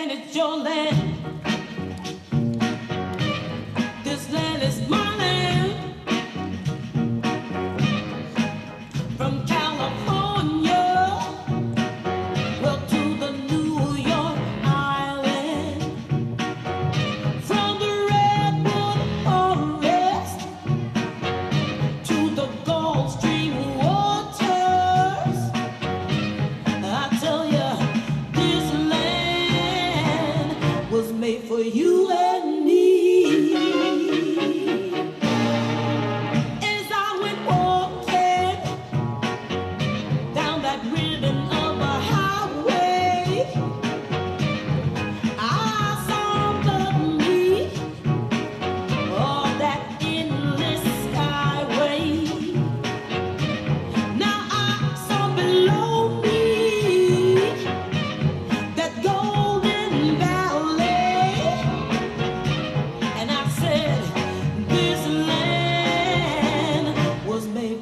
land, it's your land. This land is my land. From California, well, to the New York Island. From the Redwood Forest to the Gulf Stream waters. I tell you, was made for you and me. As I went walking down that ribbon of a highway, I saw beneath all that endless skyway. Now I saw below me that golden valley.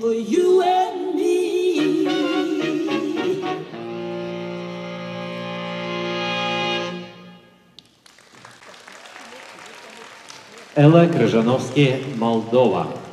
You and me. Элла Крижановски, Молдова.